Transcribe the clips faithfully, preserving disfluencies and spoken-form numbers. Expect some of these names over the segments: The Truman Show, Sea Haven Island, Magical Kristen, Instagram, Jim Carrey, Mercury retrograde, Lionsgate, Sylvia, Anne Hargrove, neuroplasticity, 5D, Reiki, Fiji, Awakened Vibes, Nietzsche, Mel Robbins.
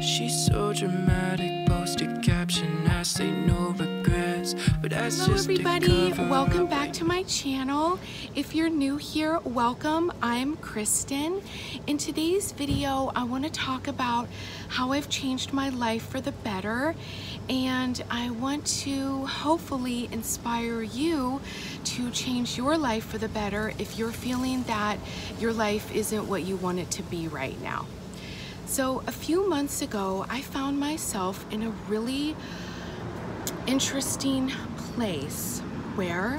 She's so dramatic, posted caption, I say no regrets, but that's hello just everybody, welcome back to my channel. If you're new here, welcome. I'm Kristen. In today's video, I want to talk about how I've changed my life for the better, and I want to hopefully inspire you to change your life for the better if you're feeling that your life isn't what you want it to be right now. So a few months ago, I found myself in a really interesting place where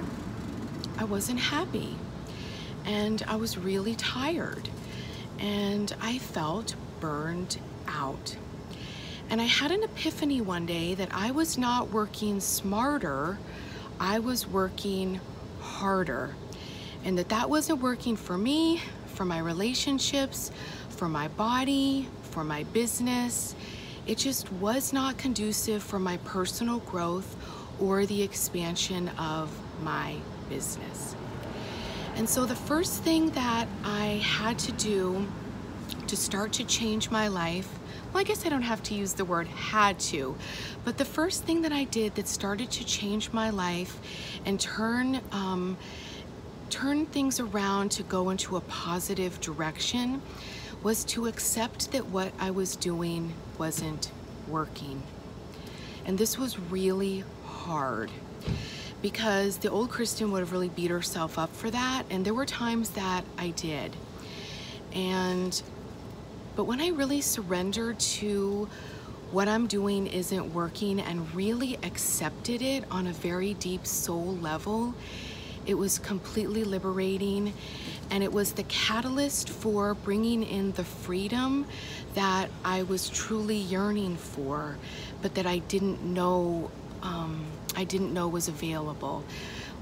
I wasn't happy and I was really tired and I felt burned out. And I had an epiphany one day that I was not working smarter, I was working harder, and that that wasn't working for me, for my relationships, for my body, for my business. It just was not conducive for my personal growth or the expansion of my business. And so the first thing that I had to do to start to change my life, well, I guess I don't have to use the word had to, but the first thing that I did that started to change my life and turn, um, turn things around to go into a positive direction was to accept that what I was doing wasn't working. And this was really hard because the old Kristen would have really beat herself up for that, and there were times that I did. And, but when I really surrendered to what I'm doing isn't working and really accepted it on a very deep soul level, it was completely liberating, and it was the catalyst for bringing in the freedom that I was truly yearning for, but that I didn't know, um, I didn't know was available.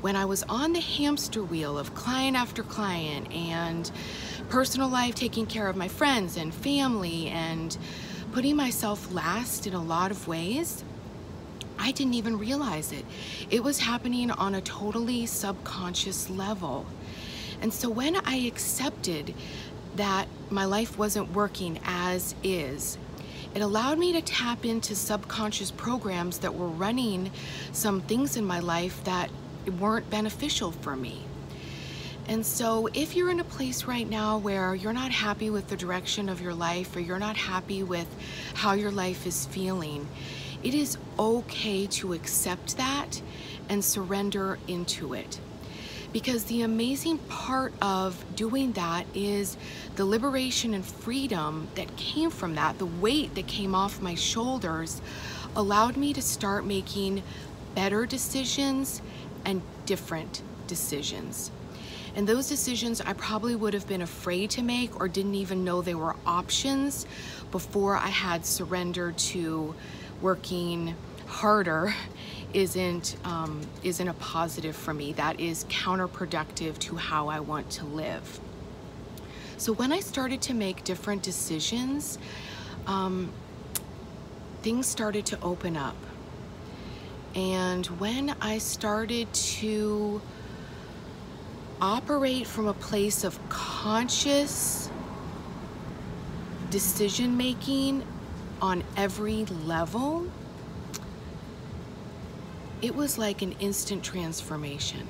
When I was on the hamster wheel of client after client and personal life, taking care of my friends and family and putting myself last in a lot of ways, I didn't even realize it. It was happening on a totally subconscious level. And so when I accepted that my life wasn't working as is, it allowed me to tap into subconscious programs that were running some things in my life that weren't beneficial for me. And so if you're in a place right now where you're not happy with the direction of your life, or you're not happy with how your life is feeling, it is okay to accept that and surrender into it. Because the amazing part of doing that is the liberation and freedom that came from that. The weight that came off my shoulders allowed me to start making better decisions and different decisions. And those decisions I probably would have been afraid to make or didn't even know they were options before I had surrendered to working harder isn't um, isn't a positive for me. That is counterproductive to how I want to live. So when I started to make different decisions, um, things started to open up. And when I started to operate from a place of conscious decision making on every level, it was like an instant transformation.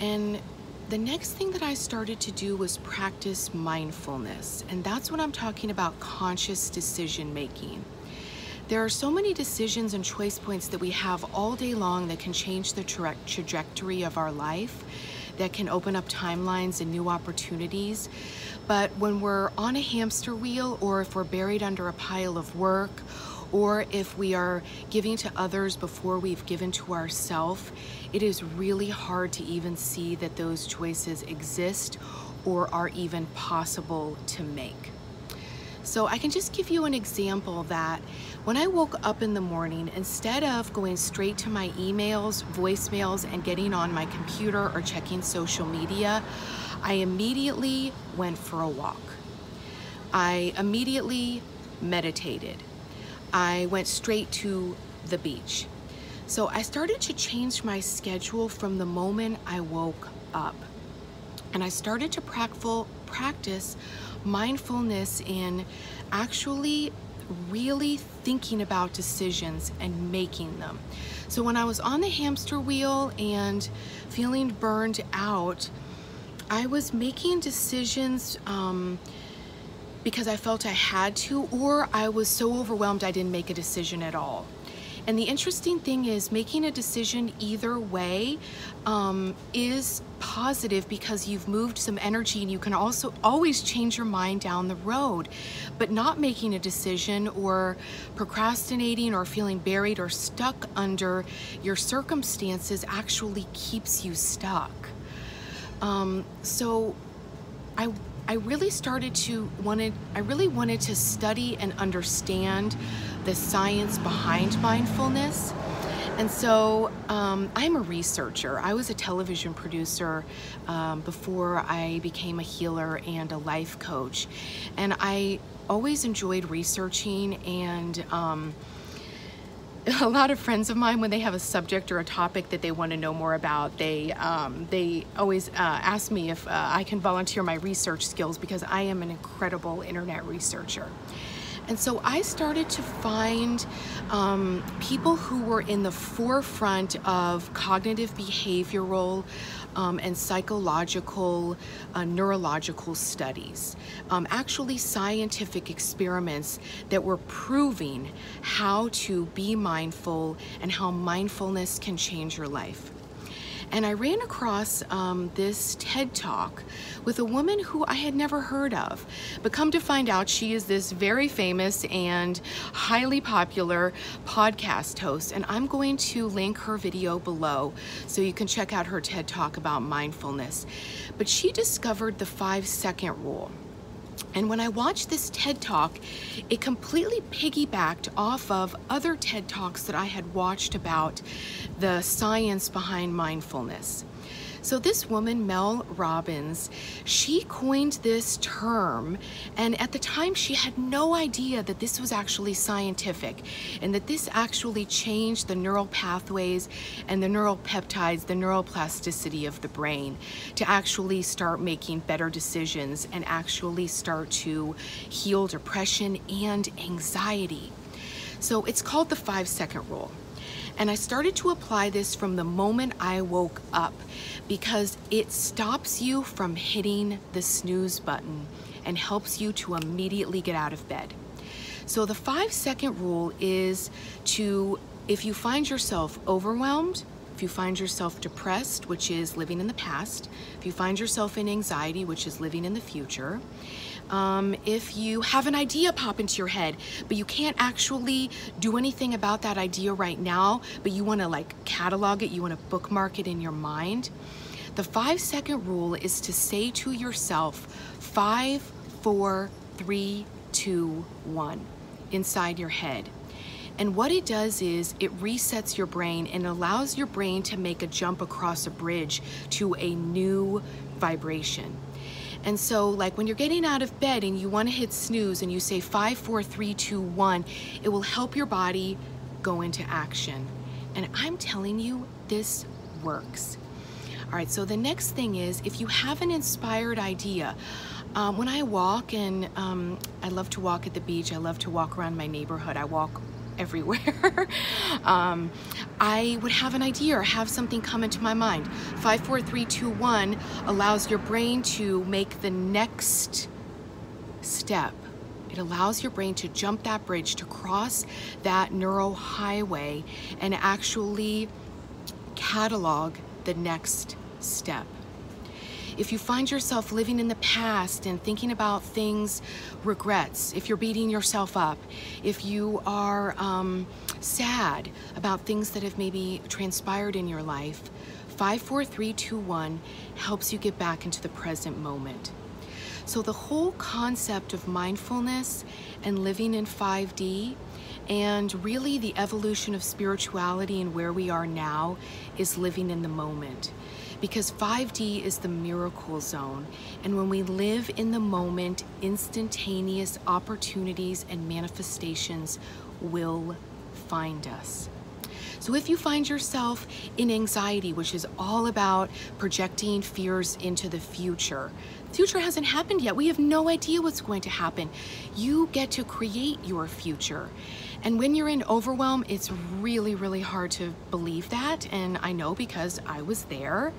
And the next thing that I started to do was practice mindfulness. And that's what I'm talking about, conscious decision making. There are so many decisions and choice points that we have all day long that can change the tra- trajectory of our life, that can open up timelines and new opportunities. But when we're on a hamster wheel, or if we're buried under a pile of work, or if we are giving to others before we've given to ourselves, it is really hard to even see that those choices exist or are even possible to make. So I can just give you an example that when I woke up in the morning, instead of going straight to my emails, voicemails, and getting on my computer or checking social media, I immediately went for a walk. I immediately meditated. I went straight to the beach. So I started to change my schedule from the moment I woke up. And I started to practice mindfulness in actually really thinking about decisions and making them. So when I was on the hamster wheel and feeling burned out, I was making decisions um, because I felt I had to, or I was so overwhelmed I didn't make a decision at all. And the interesting thing is, making a decision either way um, is positive because you've moved some energy, and you can also always change your mind down the road. But not making a decision, or procrastinating, or feeling buried or stuck under your circumstances actually keeps you stuck. Um, so I I really started to wanted, I really wanted to study and understand the science behind mindfulness. And so um, I'm a researcher. I was a television producer um, before I became a healer and a life coach. And I always enjoyed researching, and um, a lot of friends of mine, when they have a subject or a topic that they want to know more about, they um, they always uh, ask me if uh, I can volunteer my research skills, because I am an incredible internet researcher. And so I started to find um, people who were in the forefront of cognitive behavioral um, and psychological, uh, neurological studies, um, actually scientific experiments that were proving how to be mindful and how mindfulness can change your life. And I ran across um, this TED Talk with a woman who I had never heard of, but come to find out, she is this very famous and highly popular podcast host, and I'm going to link her video below so you can check out her TED Talk about mindfulness. But she discovered the five-second rule. And when I watched this TED Talk, it completely piggybacked off of other TED Talks that I had watched about the science behind mindfulness. So this woman, Mel Robbins, she coined this term, and at the time she had no idea that this was actually scientific and that this actually changed the neural pathways and the neural peptides, the neuroplasticity of the brain, to actually start making better decisions and actually start to heal depression and anxiety. So it's called the five-second rule. And I started to apply this from the moment I woke up, because it stops you from hitting the snooze button and helps you to immediately get out of bed. So the five second rule is to, if you find yourself overwhelmed, if you find yourself depressed, which is living in the past, if you find yourself in anxiety, which is living in the future, Um, if you have an idea pop into your head, but you can't actually do anything about that idea right now, but you want to like catalog it, you want to bookmark it in your mind, the five second rule is to say to yourself, five, four, three, two, one, inside your head. And what it does is it resets your brain and allows your brain to make a jump across a bridge to a new vibration. And so like when you're getting out of bed and you want to hit snooze and you say five, four, three, two, one, it will help your body go into action. And I'm telling you, this works. All right, so the next thing is, if you have an inspired idea, um, when I walk, and um, I love to walk at the beach, I love to walk around my neighborhood, I walk everywhere, um, I would have an idea or have something come into my mind. Five, four, three, two, one allows your brain to make the next step. It allows your brain to jump that bridge, to cross that neural highway, and actually catalog the next step. If you find yourself living in the past and thinking about things, regrets, if you're beating yourself up, if you are um, sad about things that have maybe transpired in your life, five, four, three, two, one helps you get back into the present moment. So the whole concept of mindfulness and living in five D, and really the evolution of spirituality and where we are now, is living in the moment. Because five D is the miracle zone. And when we live in the moment, instantaneous opportunities and manifestations will find us. So if you find yourself in anxiety, which is all about projecting fears into the future, Future hasn't happened yet. We have no idea what's going to happen. You get to create your future. And when you're in overwhelm, it's really, really hard to believe that. And I know because I was there.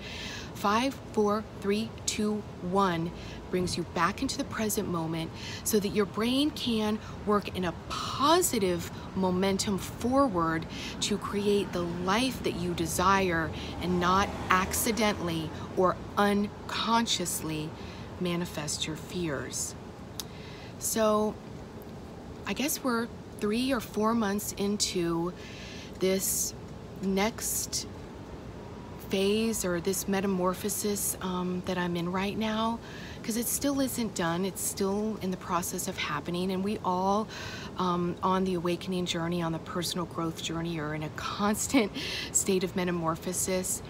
Five, four, three, two, one brings you back into the present moment so that your brain can work in a positive momentum forward to create the life that you desire and not accidentally or unconsciously manifest your fears. So I guess we're three or four months into this next phase or this metamorphosis um, that I'm in right now, because it still isn't done. It's still in the process of happening, and we all um, on the awakening journey, on the personal growth journey, are in a constant state of metamorphosis.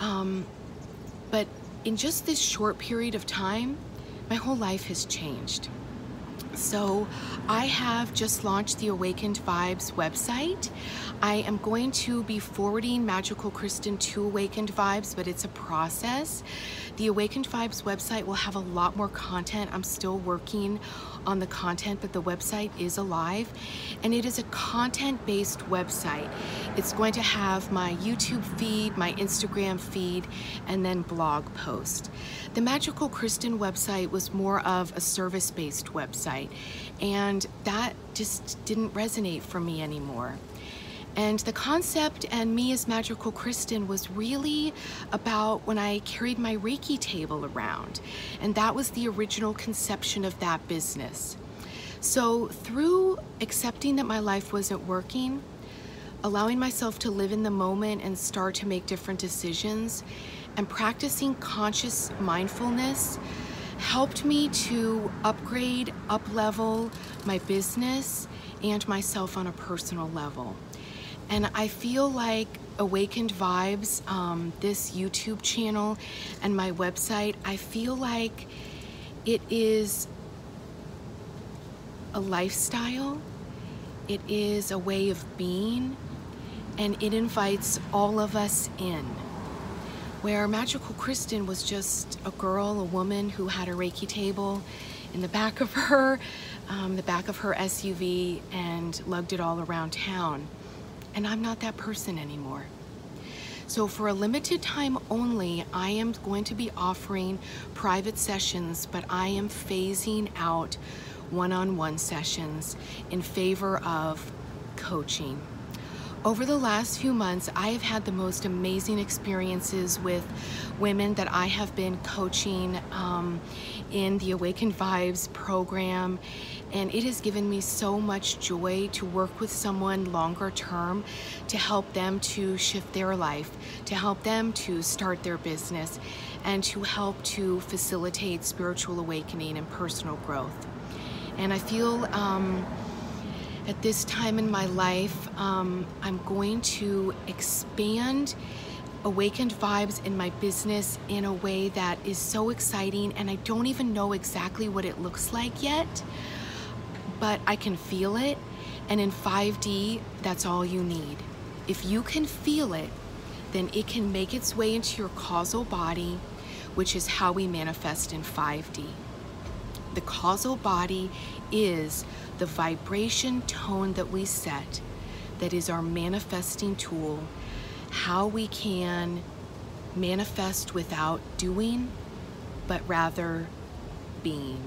Um, but in just this short period of time, my whole life has changed. So I have just launched the Awakened Vibes website. I am going to be forwarding Magical Kristen to Awakened Vibes, but it's a process. The Awakened Vibes website will have a lot more content. I'm still working on the content, but the website is alive, and it is a content-based website. It's going to have my YouTube feed, my Instagram feed, and then blog post. The Magical Kristen website was more of a service-based website, and that just didn't resonate for me anymore. And the concept and me as Magical Kristen was really about when I carried my Reiki table around. And that was the original conception of that business. So through accepting that my life wasn't working, allowing myself to live in the moment and start to make different decisions, and practicing conscious mindfulness helped me to upgrade, up-level my business and myself on a personal level. And I feel like Awakened Vibes, um, this YouTube channel and my website, I feel like it is a lifestyle, it is a way of being, and it invites all of us in. Where Magical Kristen was just a girl, a woman who had a Reiki table in the back of her, um, the back of her S U V, and lugged it all around town. And I'm not that person anymore. So for a limited time only, I am going to be offering private sessions, but I am phasing out one-on-one sessions in favor of coaching. Over the last few months, I have had the most amazing experiences with women that I have been coaching um, in the Awakened Vibes program, and it has given me so much joy to work with someone longer term, to help them to shift their life, to help them to start their business, and to help to facilitate spiritual awakening and personal growth. And I feel um, at this time in my life, um, I'm going to expand Awakened Vibes in my business in a way that is so exciting, and I don't even know exactly what it looks like yet, but I can feel it. And in five D, that's all you need. If you can feel it, then it can make its way into your causal body, which is how we manifest in five D. The causal body is the vibration tone that we set, that is our manifesting tool, how we can manifest without doing, but rather being.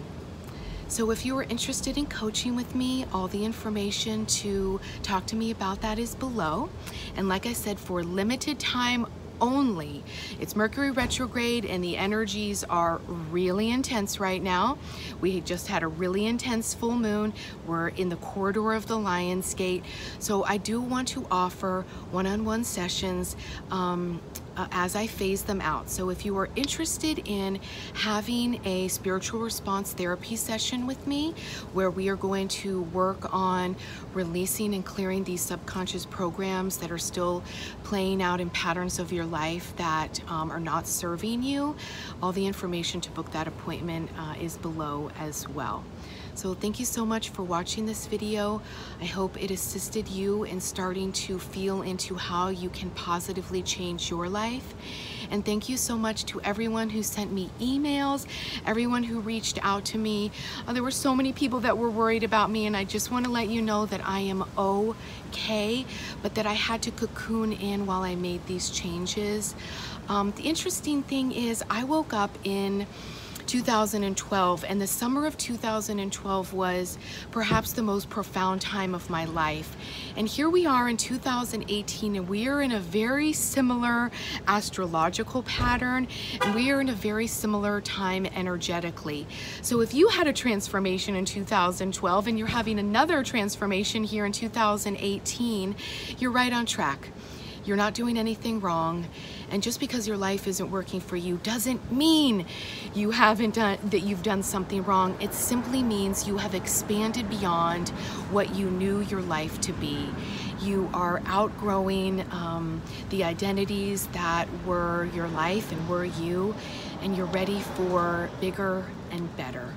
So if you are interested in coaching with me, all the information to talk to me about that is below. And like I said, for limited time only. It's Mercury retrograde, and the energies are really intense right now. We just had a really intense full moon. We're in the corridor of the Lionsgate. So I do want to offer one-on-one sessions um, uh, as I phase them out. So if you are interested in having a spiritual response therapy session with me, where we are going to work on releasing and clearing these subconscious programs that are still playing out in patterns of your life life that um, are not serving you, all the information to book that appointment uh, is below as well. So thank you so much for watching this video. I hope it assisted you in starting to feel into how you can positively change your life. And thank you so much to everyone who sent me emails, everyone who reached out to me. Uh, there were so many people that were worried about me, and I just want to let you know that I am okay, but that I had to cocoon in while I made these changes. Um, the interesting thing is I woke up in two thousand twelve, and the summer of two thousand twelve was perhaps the most profound time of my life. And here we are in two thousand eighteen, and we are in a very similar astrological pattern, and we are in a very similar time energetically. So if you had a transformation in two thousand twelve and you're having another transformation here in two thousand eighteen, you're right on track. You're not doing anything wrong. And just because your life isn't working for you doesn't mean you haven't done, that you've done something wrong. It simply means you have expanded beyond what you knew your life to be. You are outgrowing um, the identities that were your life and were you, and you're ready for bigger and better.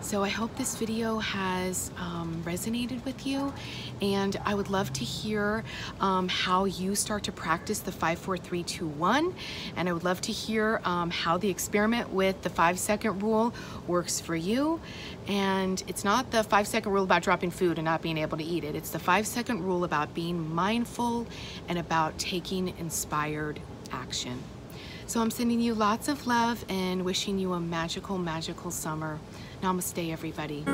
So I hope this video has um, resonated with you, and I would love to hear um, how you start to practice the five four three two one, and I would love to hear um, how the experiment with the five second rule works for you. And it's not the five second rule about dropping food and not being able to eat it. It's the five second rule about being mindful and about taking inspired action. So I'm sending you lots of love and wishing you a magical, magical summer. Namaste, everybody.